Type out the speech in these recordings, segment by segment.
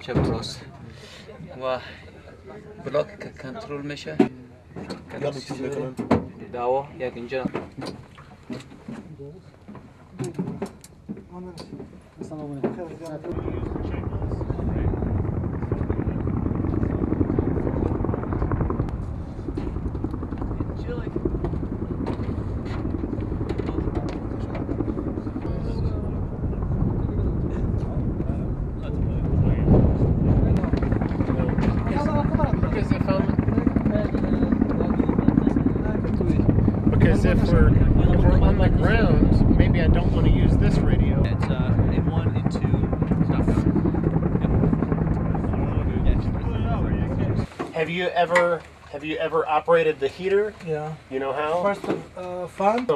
شبروس و بلاک کنترل میشه. داو یا گنجان. If we're on the ground, maybe I don't want to use this radio. It's M1 and 2 stuff. Have you ever operated the heater? Yeah. You know how? First fan?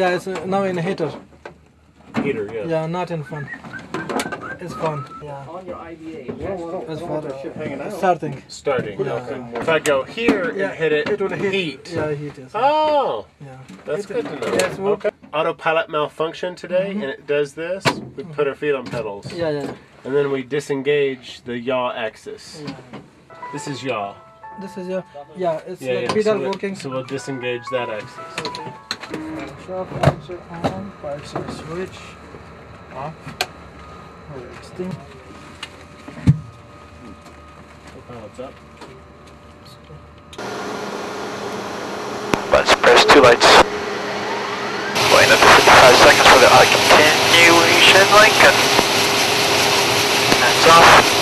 Yeah, it's now in a heater. Heater, yeah. Yeah, not in fan. It's fun. Yeah. On your IBA. It's fun. Starting. Starting. Yeah. Okay. If I go here and hit it, it will heat. Yeah, heat. Yes. Oh. Yeah. That's good to know. Yes, okay. Autopilot malfunction today, and it does this. We put our feet on pedals. Yeah, yeah. And then we disengage the yaw axis. Yeah. This is yaw. This is yaw. Yeah, it's pedal working. So we'll disengage that axis. Okay. Shop answer on. Pipes are switch off. Thing. Up. Let's press two lights. Waiting up to 55 seconds for the continuation Lincoln. Hands off.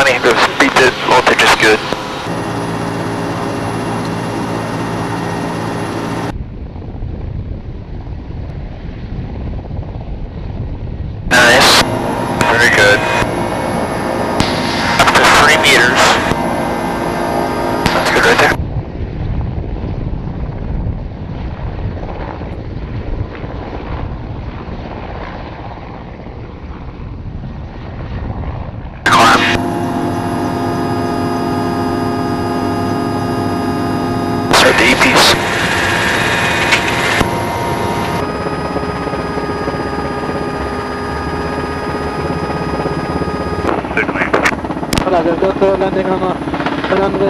The speed, the voltage is good. Nice. Very good. Up to 3 meters. That's good right there. Landing on the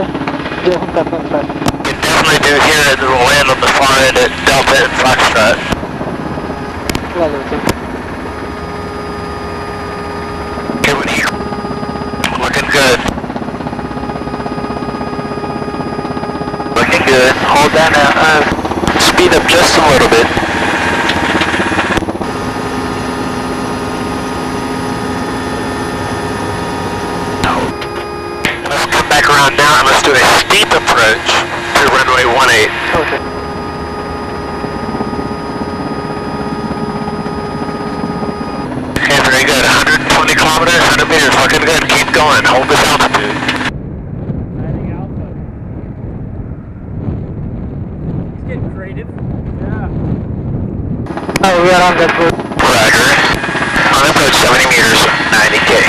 side. You definitely do hear it, it'll land on the far end at Delta and Foxtrot. Good one here. Looking good. Looking good. Hold down now. Speed up just a little bit. Now I must do a steep approach to runway 18. Okay. Okay, very good. 120 kilometers, 100 meters. Looking good. Keep going. Hold this altitude. Landing Alpha. He's getting creative. Yeah. Oh, we are on that road. Roger. On approach 70 meters, 90K.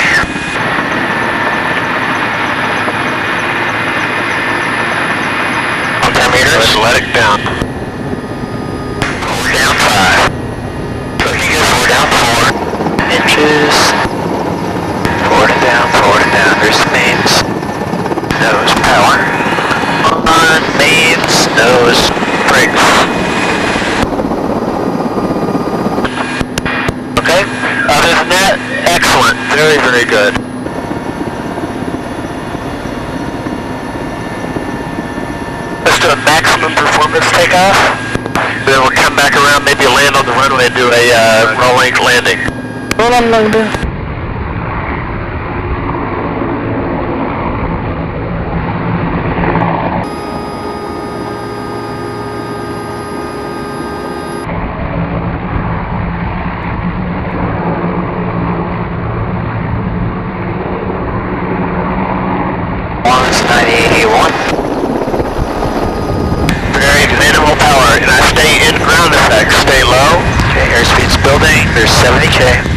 Let's let it down. We're down 5. Looking good, we're down 4 inches. Forward and down, there's the mains. Nose power. On mains, nose brakes. Okay, other than that, excellent. Very, very good. A maximum performance takeoff, then we'll come back around, maybe land on the runway and do a rolling landing. Rolling landing. 70K.